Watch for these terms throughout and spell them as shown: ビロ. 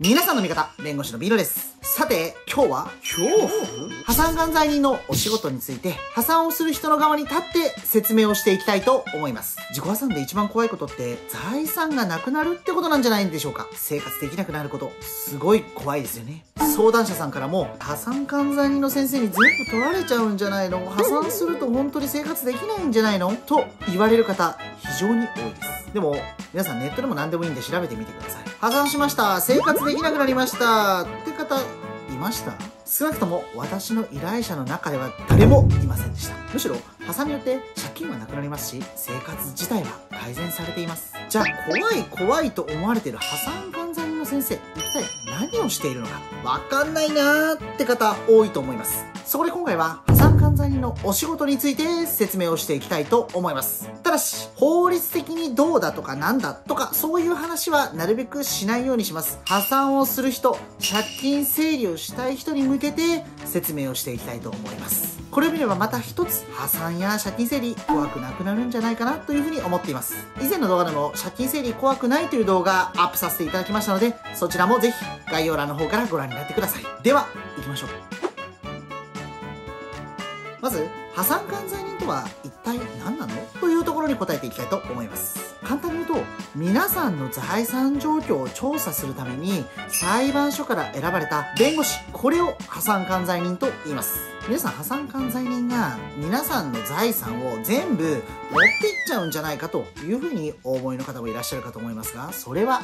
皆さんの味方、弁護士のビロです。さて、今日は、破産管財人のお仕事について、破産をする人の側に立って説明をしていきたいと思います。自己破産で一番怖いことって、財産がなくなるってことなんじゃないんでしょうか。生活できなくなること、すごい怖いですよね。相談者さんからも、破産管財人の先生に全部取られちゃうんじゃないの？破産すると本当に生活できないんじゃないの？と言われる方、非常に多いです。でも、皆さんネットでも何でもいいんで調べてみてください。破産しました。生活できなくなりました。って方、いました？少なくとも私の依頼者の中では誰もいませんでした。むしろ、破産によって借金はなくなりますし、生活自体は改善されています。じゃあ、怖いと思われている破産管財人の先生、一体何をしているのか、わかんないなーって方、多いと思います。そこで今回は、破産管財人のお仕事について説明をしていきたいと思います。ただし、法律的にどうだとかなんだとか、そういう話はなるべくしないようにします。破産をする人、借金整理をしたい人に向けて説明をしていきたいと思います。これを見ればまた一つ、破産や借金整理、怖くなくなるんじゃないかなというふうに思っています。以前の動画でも借金整理怖くないという動画アップさせていただきましたので、そちらもぜひ概要欄の方からご覧になってください。では、行きましょう。まず、破産管財人とは一体何なの？というところに答えていきたいと思います。簡単に言うと、皆さんの財産状況を調査するために、裁判所から選ばれた弁護士、これを破産管財人と言います。皆さん、破産管財人が皆さんの財産を全部持っていっちゃうんじゃないかというふうにお思いの方もいらっしゃるかと思いますが、それは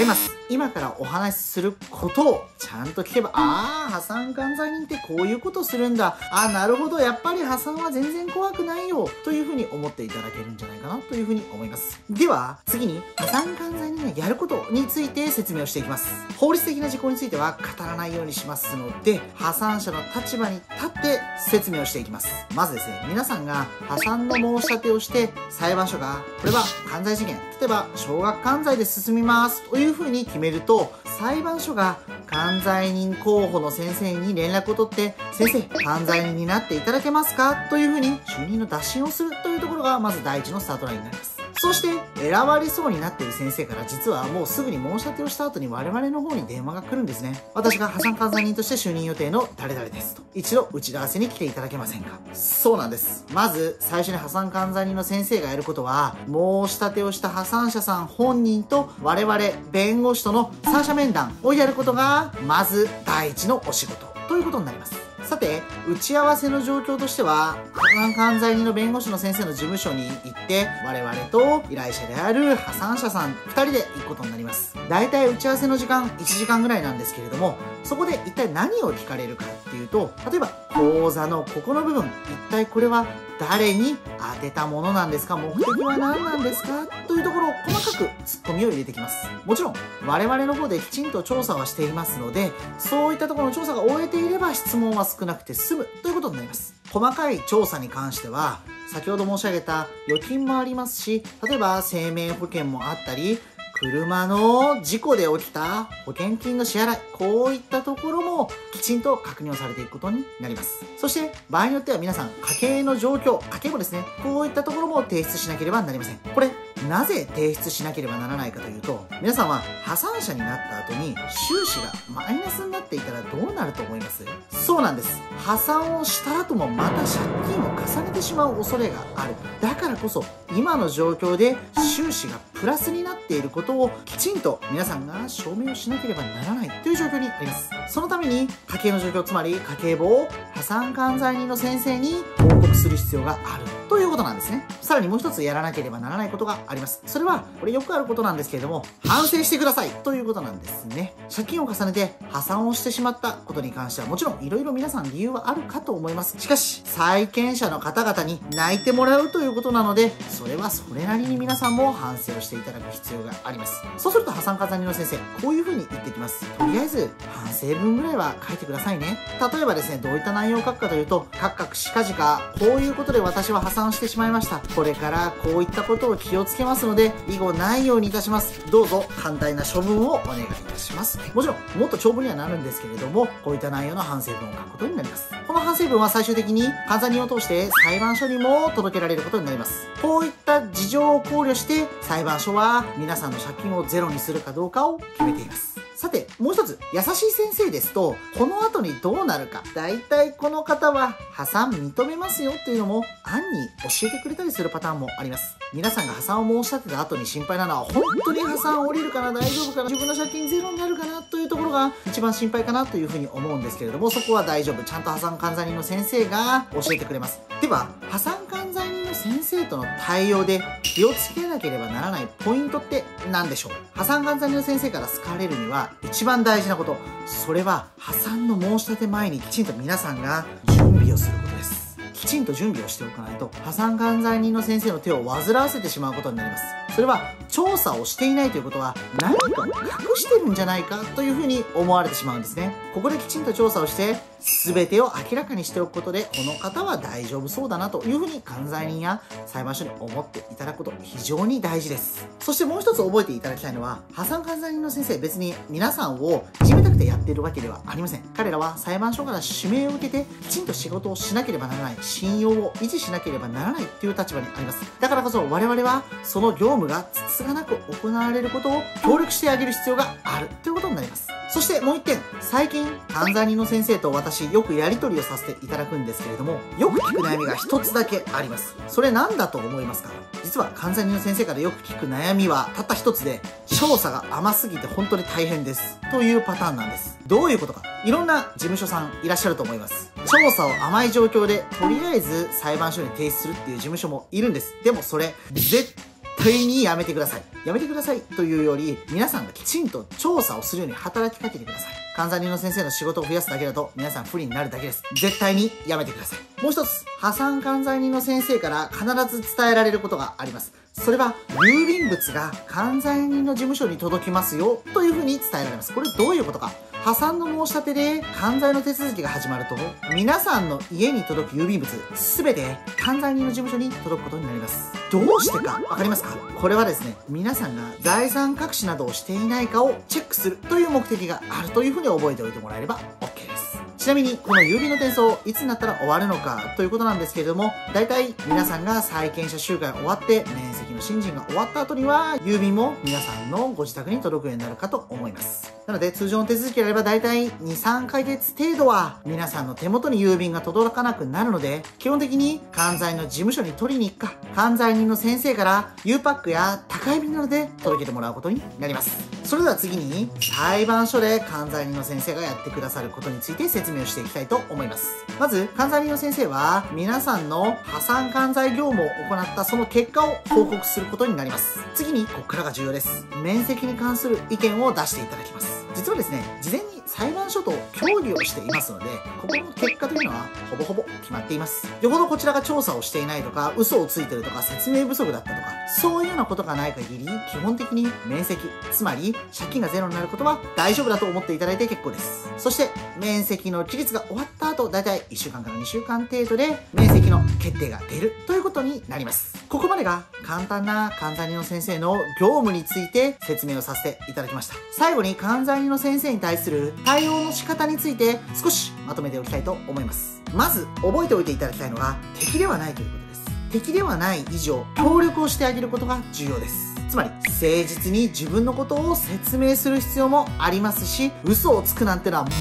違います。今からお話しすることをちゃんと聞けば、ああ、破産管財人ってこういうことするんだ。ああ、なるほど。やっぱり破産は全然怖くないよ。というふうに思っていただけるんじゃないかなというふうに思います。では、次に破産管財人がやることについて説明をしていきます。法律的な事項については語らないようにしますので、破産者の立場に立って説明をしていきます。まずですね、皆さんが破産の申し立てをして、裁判所が、これは管財事件、例えば少額管財で進みますというふうに決めると、裁判所が管財人候補の先生に連絡を取って、先生、管財人になっていただけますかというふうに、就任の打診をするというところが、まず第一のスタートラインになります。そして、選ばれそうになっている先生から、実はもうすぐに申し立てをした後に我々の方に電話が来るんですね。私が破産管財人として就任予定の誰々ですと。一度、打ち合わせに来ていただけませんか？そうなんです。まず、最初に破産管財人の先生がやることは、申し立てをした破産者さん本人と我々弁護士との三者面談をやることが、まず第一のお仕事ということになります。さて、打ち合わせの状況としては、破産管財人の弁護士の先生の事務所に行って、我々と依頼者である破産者さん2人で行くことになります。大体打ち合わせの時間1時間ぐらいなんですけれども、そこで一体何を聞かれるかっていうと、例えば口座のここの部分、一体これは誰に当てたものなんですか？目的は何なんですか？というところを細かくツッコミを入れてきます。もちろん、我々の方できちんと調査はしていますので、そういったところの調査が終えていれば質問は少なくて済むということになります。細かい調査に関しては、先ほど申し上げた預金もありますし、例えば生命保険もあったり、車の事故で起きた保険金の支払い、こういったところもきちんと確認をされていくことになります。そして、場合によっては皆さん、家計の状況、家計簿ですね、こういったところも提出しなければなりません。これ、なぜ提出しなければならないかというと、皆さんは破産者になった後に収支がマイナスになっていたらどうなると思います？そうなんです。破産をした後もまた借金を重ねてしまう恐れがある。だからこそ、今の状況で収支がプラスになっていることをきちんと皆さんが証明をしなければならないという状況にあります。そのために家計の状況、つまり家計簿を破産管財人の先生に報告する必要があるということなんですね。さらにもう一つやらなければならないことがあります。それはこれよくあることなんですけれども、反省してくださいということなんですね。借金を重ねて破産をしてしまったことに関してはもちろんいろいろ皆さん理由はあるかと思います。しかし債権者の方々に泣いてもらうということなので、それはそれなりに皆さんも反省をしていただく必要があります。そうすると破産管財人の先生、こういう風に言ってきます。とりあえず、反省文ぐらいは書いてくださいね。例えばですね、どういった内容を書くかというと、かっかくしかじか、こういうことで私は破産してしまいました。これからこういったことを気をつけますので、以後ないようにいたします。どうぞ、簡単な処分をお願いいたします。もちろん、もっと長文にはなるんですけれども、こういった内容の反省文を書くことになります。この反省文は最終的に、管財人を通して裁判所にも届けられることになります。こういった事情を考慮して、裁判所は皆さんの借金をゼロにするかどうかを決めています。さて、もう一つ、優しい先生ですと、この後にどうなるか、大体この方は破産認めますよというのも、暗に教えてくれたりするパターンもあります。皆さんが破産を申し立てた後に心配なのは、本当に破産降りるかな、大丈夫かな、自分の借金ゼロになるかなというところが一番心配かなというふうに思うんですけれども、そこは大丈夫。ちゃんと破産管財人の先生が教えてくれます。では、破産管財人の先生との対応で気をつけなければならないポイントって何でしょう？破産管財人の先生から好かれるには一番大事なこと、それは破産の申し立て前にきちんと皆さんが準備をすることです。きちんと準備をしておかないと、破産管財人の先生の手を煩わせてしまうことになります。それは調査をしていないということは、何かを隠してるんじゃないかというふうに思われてしまうんですね。ここできちんと調査をして全てを明らかにしておくことで、この方は大丈夫そうだなというふうに管財人や裁判所に思っていただくこと、非常に大事です。そしてもう一つ覚えていただきたいのは、破産管財人の先生、別に皆さんをいじめたくてやっているわけではありません。彼らは裁判所から指名を受けてきちんと仕事をしなければならない、信用を維持しなければならないという立場にあります。だからこそ我々はその業務がつつがなく行われることを協力してあげる必要があるということになります。そしてもう一点、最近管財人の先生と私よくやり取りをさせていただくんですけれども、よく聞く悩みが一つだけあります。それ何だと思いますか？実は管財人の先生からよく聞く悩みはたった一つで、調査が甘すぎて本当に大変ですというパターンなんです。どういうことか、いろんな事務所さんいらっしゃると思います。調査を甘い状況でとりあえず裁判所に提出するっていう事務所もいるんです。でもそれ絶対にやめてください。やめてくださいというより、皆さんがきちんと調査をするように働きかけてください。管財人の先生の仕事を増やすだけだと皆さん不利になるだけです。絶対にやめてください。もう一つ、破産管財人の先生から必ず伝えられることがあります。それは、郵便物が管財人の事務所に届きますよというふうに伝えられます。これどういうことか、破産の申し立てで管財の手続きが始まると、皆さんの家に届く郵便物全て管財人の事務所に届くことになります。どうしてか分かりますか？これはですね、皆さんが財産隠しなどをしていないかをチェックするという目的があるというふうに覚えておいてもらえれば OK です。ちなみにこの郵便の転送いつになったら終わるのかということなんですけれども、大体皆さんが債権者集会終わって面積の審議が終わった後には、郵便も皆さんのご自宅に届くようになるかと思います。なので通常の手続きであれば大体 2,3 ヶ月程度は皆さんの手元に郵便が届かなくなるので、基本的に管財の事務所に取りに行くか、管財人の先生からゆうパックや宅配便などで届けてもらうことになります。それでは次に、裁判所で管財人の先生がやってくださることについて説明をしていきたいと思います。まず、管財人の先生は皆さんの破産管財業務を行ったその結果を報告することになります。次にここからが重要です。面積に関する意見を出していただきます。実はですね、事前に裁判所と協議をしていますので、ここの結果というのはほぼほぼ決まっています。よほどこちらが調査をしていないとか、嘘をついてるとか、説明不足だったとか、そういうようなことがない限り、基本的に面積、つまり借金がゼロになることは大丈夫だと思っていただいて結構です。そして面積の期日が終わった後、だいたい1週間から2週間程度で面積の決定が出るということになります。ここまでが簡単な管財人の先生の業務について説明をさせていただきました。最後に管財人の先生に対する対応の仕方について少しまとめておきたいと思います。まず覚えておいていただきたいのが、敵ではないということです。敵ではない以上、協力をしてあげることが重要です。つまり誠実に自分のことを説明する必要もありますし、嘘をつくなんてのはもっ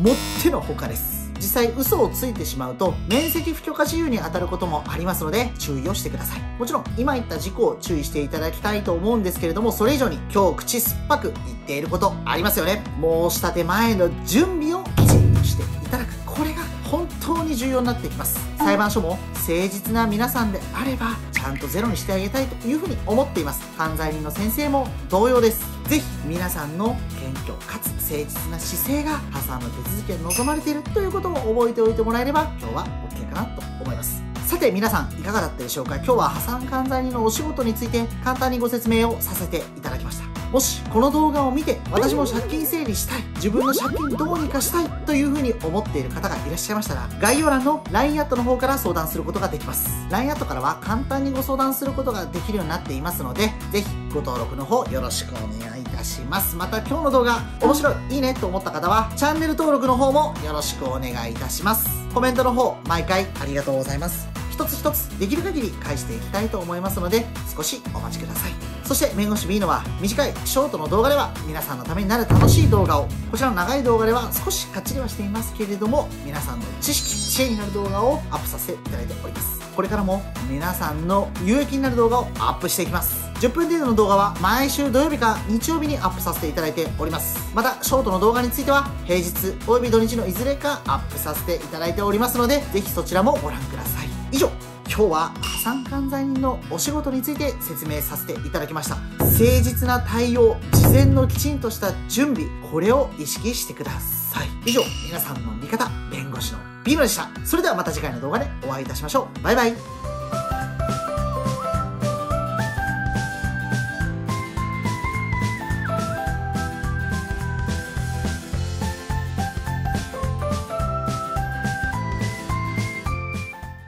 てのほかです。実際嘘をついてしまうと面積不許可事由に当たることもありますので、注意をしてください。もちろん今言った事項を注意していただきたいと思うんですけれども、それ以上に今日口酸っぱく言っていることありますよね。申し立て前の準備をきちんとしていただく、これが本当に重要になってきます。裁判所も誠実な皆さんであればちゃんとゼロにしてあげたいというふうに思っています。管財人の先生も同様です。ぜひ皆さんの謙虚かつ誠実な姿勢が破産の手続きに臨まれているということを覚えておいてもらえれば、今日は OK かなと思います。さて皆さんいかがだったでしょうか。今日は破産管財人のお仕事について簡単にご説明をさせていただきました。もしこの動画を見て、私も借金整理したい、自分の借金どうにかしたいというふうに思っている方がいらっしゃいましたら、概要欄の LINE アットの方から相談することができます。 LINE アットからは簡単にご相談することができるようになっていますので、ぜひご登録の方よろしくお願いいたします。また今日の動画面白い、いいねと思った方はチャンネル登録の方もよろしくお願いいたします。コメントの方毎回ありがとうございます。一つ一つできる限り返していきたいと思いますので、少しお待ちください。そして弁護士 B のは短いショートの動画では皆さんのためになる楽しい動画を、こちらの長い動画では少しかっちりはしていますけれども、皆さんの知識、知恵になる動画をアップさせていただいております。これからも皆さんの有益になる動画をアップしていきます。10分程度の動画は毎週土曜日か日曜日にアップさせていただいております。またショートの動画については平日および土日のいずれかアップさせていただいておりますので、ぜひそちらもご覧ください。以上、今日は破産管財人のお仕事について説明させていただきました。誠実な対応、事前のきちんとした準備、これを意識してください。以上、皆さんの味方弁護士のB野でした。それではまた次回の動画でお会いいたしましょう。バイバイ。